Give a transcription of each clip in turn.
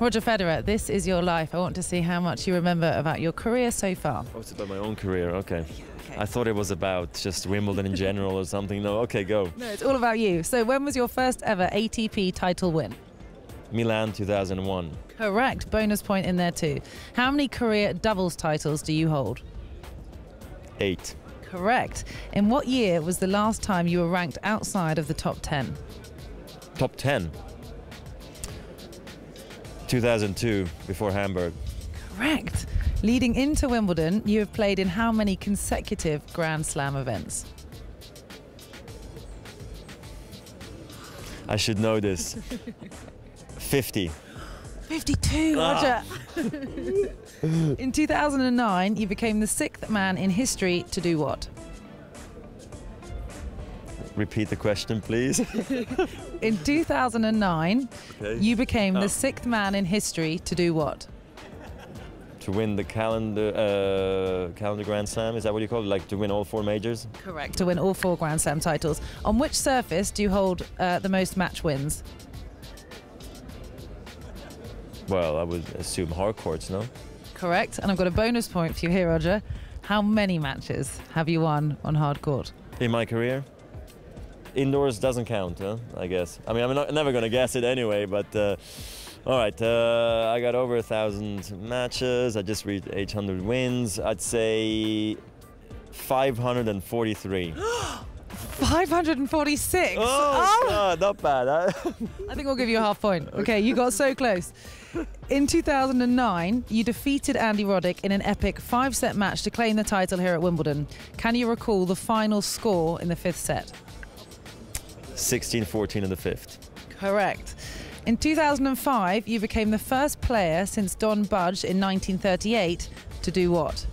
Roger Federer, this is your life. I want to see how much you remember about your career so far. Oh, it's about my own career, okay. Yeah, okay. I thought it was about just Wimbledon in general or something. No, okay, go. No, it's all about you. So when was your first ever ATP title win? Milan 2001. Correct, bonus point in there too. How many career doubles titles do you hold? 8. Correct. In what year was the last time you were ranked outside of the top 10? Top 10? 2002, before Hamburg. Correct. Leading into Wimbledon, you have played in how many consecutive Grand Slam events? I should know this. 50. 52, Roger. In 2009, you became the 6th man in history to do what? Repeat the question, please. In 2009, okay. You became the 6th man in history to do what? To win the calendar Grand Slam, is that what you call it? Like to win all 4 majors? Correct, to win all 4 Grand Slam titles. On which surface do you hold the most match wins? Well, I would assume hard courts, no? Correct, and I've got a bonus point for you here, Roger. How many matches have you won on hard court? In my career? Indoors doesn't count, huh? I guess. I mean, I'm never going to guess it anyway, but all right. I got over 1,000 matches. I just reached 800 wins. I'd say 543. 546? Oh, God, not bad. Huh? I think we'll give you a half point. Okay, you got so close. In 2009, you defeated Andy Roddick in an epic 5-set match to claim the title here at Wimbledon. Can you recall the final score in the 5th set? 16-14 in the 5th. Correct. In 2005, you became the first player since Don Budge in 1938 to do what?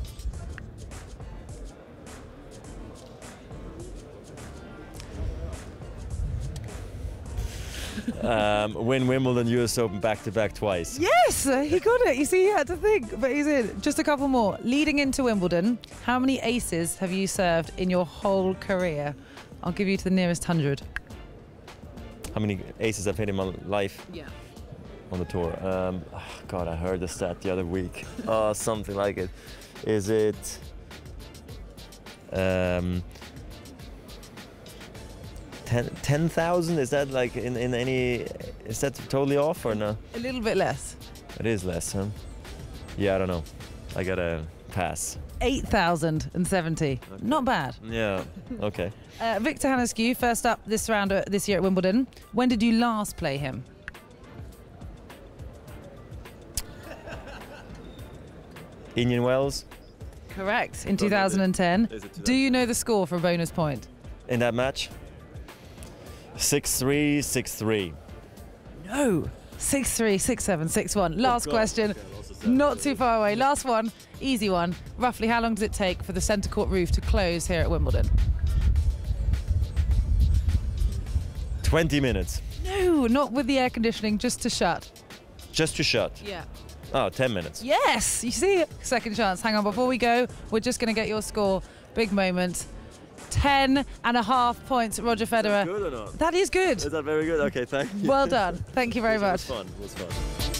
Win Wimbledon, US Open back-to-back twice. Yes, he got it. You see, he had to think, but he's in. Just a couple more. Leading into Wimbledon, how many aces have you served in your whole career? I'll give you to the nearest 100. How many aces I've hit in my life? Yeah. On the tour. Oh God, I heard the stat the other week. Something like it. Is it... 10,000? Is that like in any... Is that totally off or no? A little bit less. It is less, huh? Yeah, I don't know. I gotta pass. 8,070. Okay. Not bad. Yeah, okay. Victor Hanescu, first up this round this year at Wimbledon. When did you last play him? Indian Wells. Correct, in 2010. Do you know the score for a bonus point? In that match? 6-3, 6-3. No. 6-3, 6-7, 6-1. Last question. Not too far away. Last one. Easy one. Roughly how long does it take for the centre court roof to close here at Wimbledon? 20 minutes. No, not with the air conditioning, just to shut. Just to shut? Yeah. Oh, 10 minutes. Yes, you see it. Second chance. Hang on, before we go, we're just going to get your score. Big moment. 10.5 points, Roger Federer. Is that good or not? That is good. Is that very good? Okay, thank you. Well done. Thank you very much. It was fun.